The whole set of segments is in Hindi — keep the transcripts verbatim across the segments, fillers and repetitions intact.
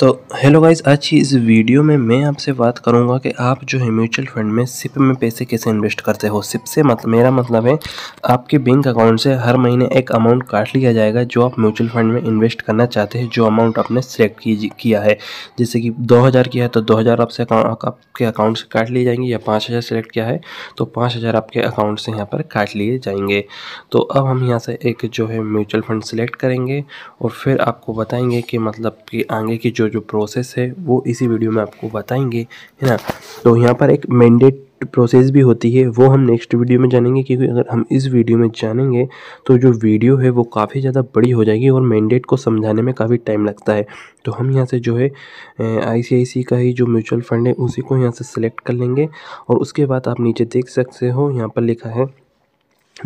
तो हेलो गाइस, आज की इस वीडियो में मैं आपसे बात करूंगा कि आप जो है म्यूचुअल फंड में सिप में पैसे कैसे इन्वेस्ट करते हो। सिप से मतलब मेरा मतलब है आपके बैंक अकाउंट से हर महीने एक अमाउंट काट लिया जाएगा जो आप म्यूचुअल फंड में इन्वेस्ट करना चाहते हैं, जो अमाउंट आपने सेलेक्ट की, किया है। जैसे कि दो हज़ार किया है तो दो हज़ार आपसे आपके अकाउंट से काट लिए जाएंगे, या पाँच हज़ार सेलेक्ट किया है तो पाँच हज़ार आपके अकाउंट से यहाँ पर काट लिए जाएंगे। तो अब हम यहाँ से एक जो है म्यूचुअल फंड सेलेक्ट करेंगे और फिर आपको बताएँगे कि मतलब कि आगे की जो प्रोसेस है वो इसी वीडियो में आपको बताएंगे, है ना। तो यहाँ पर एक मैंडेट प्रोसेस भी होती है, वो हम नेक्स्ट वीडियो में जानेंगे, क्योंकि अगर हम इस वीडियो में जानेंगे तो जो वीडियो है वो काफ़ी ज़्यादा बड़ी हो जाएगी और मैंडेट को समझाने में काफ़ी टाइम लगता है। तो हम यहाँ से जो है आईसीआईसीआई का ही जो म्यूचुअल फंड है उसी को यहाँ से सिलेक्ट कर लेंगे और उसके बाद आप नीचे देख सकते हो यहाँ पर लिखा है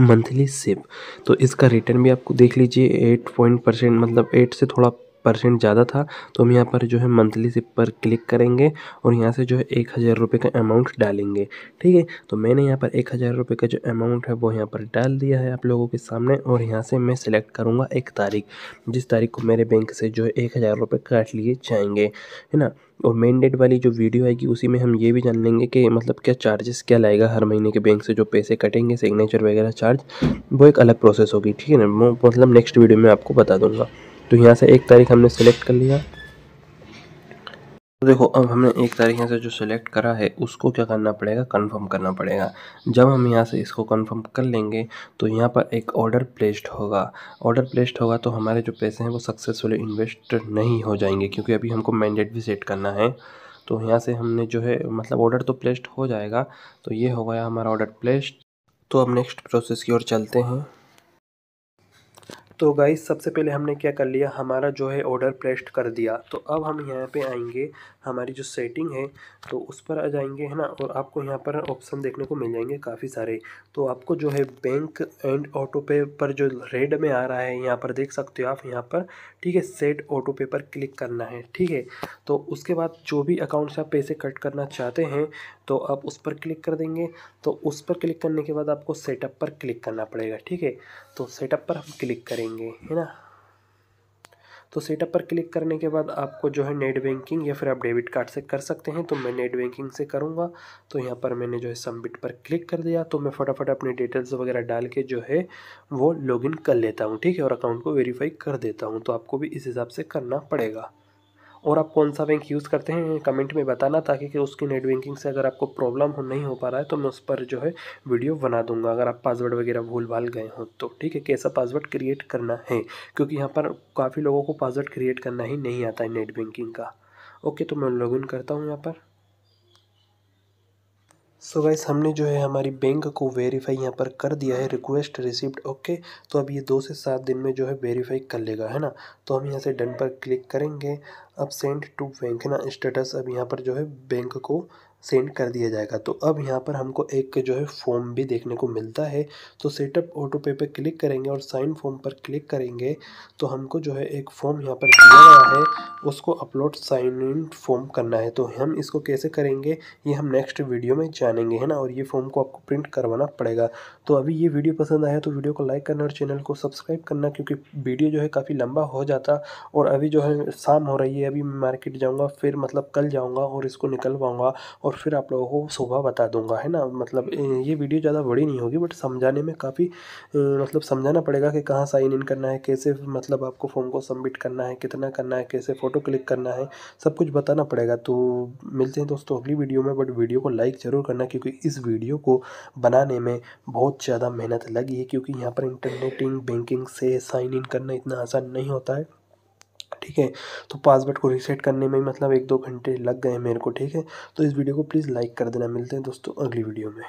मंथली सिप। तो इसका रिटर्न भी आपको देख लीजिए एट पॉइंट परसेंट मतलब एट से थोड़ा परसेंट ज़्यादा था। तो हम यहाँ पर जो है मंथली सिप पर क्लिक करेंगे और यहाँ से जो है एक हज़ार रुपये का अमाउंट डालेंगे, ठीक है। तो मैंने यहाँ पर एक हज़ार रुपये का जो अमाउंट है वो यहाँ पर डाल दिया है आप लोगों के सामने और यहाँ से मैं सिलेक्ट करूँगा एक तारीख, जिस तारीख को मेरे बैंक से जो है एक हज़ार रुपये काट लिए जाएंगे, है ना। और मैंडेट वाली जो वीडियो आएगी उसी में हम ये भी जान लेंगे कि मतलब क्या चार्जेस क्या लाएगा हर महीने के बैंक से, जो पैसे कटेंगे सिग्नेचर वगैरह चार्ज, वो एक अलग प्रोसेस होगी, ठीक है ना। मतलब नेक्स्ट वीडियो में आपको बता दूँगा। तो यहाँ से एक तारीख हमने सेलेक्ट कर लिया। तो देखो अब हमने एक तारीख यहाँ से जो सिलेक्ट करा है उसको क्या करना पड़ेगा, कंफर्म करना पड़ेगा। जब हम यहाँ से इसको कंफर्म कर लेंगे तो यहाँ पर एक ऑर्डर प्लेस्ड होगा। ऑर्डर प्लेस्ड होगा तो हमारे जो पैसे हैं वो सक्सेसफुली इन्वेस्ट नहीं हो जाएंगे, क्योंकि अभी हमको मैंडेट भी सेट करना है। तो यहाँ से हमने जो है मतलब ऑर्डर तो प्लेस्ड हो जाएगा। तो ये हो गया हमारा ऑर्डर प्लेस्ड। तो अब नेक्स्ट प्रोसेस की ओर चलते हैं। तो गाइस सबसे पहले हमने क्या कर लिया, हमारा जो है ऑर्डर प्लेस्ड कर दिया। तो अब हम यहाँ पे आएंगे, हमारी जो सेटिंग है तो उस पर आ जाएंगे, है ना। और आपको यहाँ पर ऑप्शन देखने को मिल जाएंगे काफ़ी सारे। तो आपको जो है बैंक एंड ऑटो पे पर जो रेड में आ रहा है यहाँ पर देख सकते हो आप यहाँ पर, ठीक है। सेट ऑटो पे पर क्लिक करना है, ठीक है। तो उसके बाद जो भी अकाउंट से आप पैसे कट करना चाहते हैं तो आप उस पर क्लिक कर देंगे। तो उस पर क्लिक करने के बाद आपको सेटअप पर क्लिक करना पड़ेगा, ठीक है। तो सेटअप पर हम क्लिक करेंगे, है ना। तो सेटअप पर क्लिक करने के बाद आपको जो है नेट बैंकिंग या फिर आप डेबिट कार्ड से कर सकते हैं। तो मैं नेट बैंकिंग से करूंगा। तो यहाँ पर मैंने जो है सबमिट पर क्लिक कर दिया। तो मैं फटाफट अपने डिटेल्स वगैरह डाल के जो है वो लॉगिन कर लेता हूँ, ठीक है, और अकाउंट को वेरीफाई कर देता हूँ। तो आपको भी इस हिसाब से करना पड़ेगा। और आप कौन सा बैंक यूज़ करते हैं कमेंट में बताना, ताकि कि उसकी नेट बैंकिंग से अगर आपको प्रॉब्लम हो नहीं हो पा रहा है तो मैं उस पर जो है वीडियो बना दूंगा, अगर आप पासवर्ड वगैरह भूल भाल गए हो तो, ठीक है, कैसा पासवर्ड क्रिएट करना है, क्योंकि यहाँ पर काफ़ी लोगों को पासवर्ड क्रिएट करना ही नहीं आता है नेट बैंकिंग का। ओके, तो मैं लॉगिन करता हूँ यहाँ पर। सो so गाइस हमने जो है हमारी बैंक को वेरीफाई यहाँ पर कर दिया है, रिक्वेस्ट रिसिप्ट, ओके। तो अब ये दो से सात दिन में जो है वेरीफाई कर लेगा, है ना। तो हम यहाँ से डन पर क्लिक करेंगे। अब सेंड टू बैंक, है ना, स्टेटस अब यहाँ पर जो है बैंक को सेंड कर दिया जाएगा। तो अब यहाँ पर हमको एक जो है फॉर्म भी देखने को मिलता है। तो सेटअप ऑटो पे पे क्लिक करेंगे और साइन फॉर्म पर क्लिक करेंगे। तो हमको जो है एक फॉर्म यहाँ पर दिया गया है, उसको अपलोड साइन इन फॉर्म करना है। तो हम इसको कैसे करेंगे ये हम नेक्स्ट वीडियो में जानेंगे, है ना। और ये फॉर्म को आपको प्रिंट करवाना पड़ेगा। तो अभी ये वीडियो पसंद आया तो वीडियो को लाइक करना और चैनल को सब्सक्राइब करना, क्योंकि वीडियो जो है काफ़ी लंबा हो जाता। और अभी जो है शाम हो रही है, अभी मैं मार्केट जाऊँगा, फिर मतलब कल जाऊँगा और इसको निकलवाऊँगा और फिर आप लोगों को सुबह बता दूंगा, है ना। मतलब ये वीडियो ज़्यादा बड़ी नहीं होगी, बट समझाने में काफ़ी मतलब समझाना पड़ेगा कि कहाँ साइन इन करना है, कैसे मतलब आपको फॉर्म को सबमिट करना है, कितना करना है, कैसे फ़ोटो क्लिक करना है, सब कुछ बताना पड़ेगा। तो मिलते हैं दोस्तों अगली वीडियो में, बट वीडियो को लाइक ज़रूर करना, क्योंकि इस वीडियो को बनाने में बहुत ज़्यादा मेहनत लगी है, क्योंकि यहाँ पर इंटरनेटिंग बैंकिंग से साइन इन करना इतना आसान नहीं होता है, ठीक है। तो पासवर्ड को रीसेट करने में मतलब एक दो घंटे लग गए मेरे को, ठीक है। तो इस वीडियो को प्लीज़ लाइक कर देना। मिलते हैं दोस्तों अगली वीडियो में।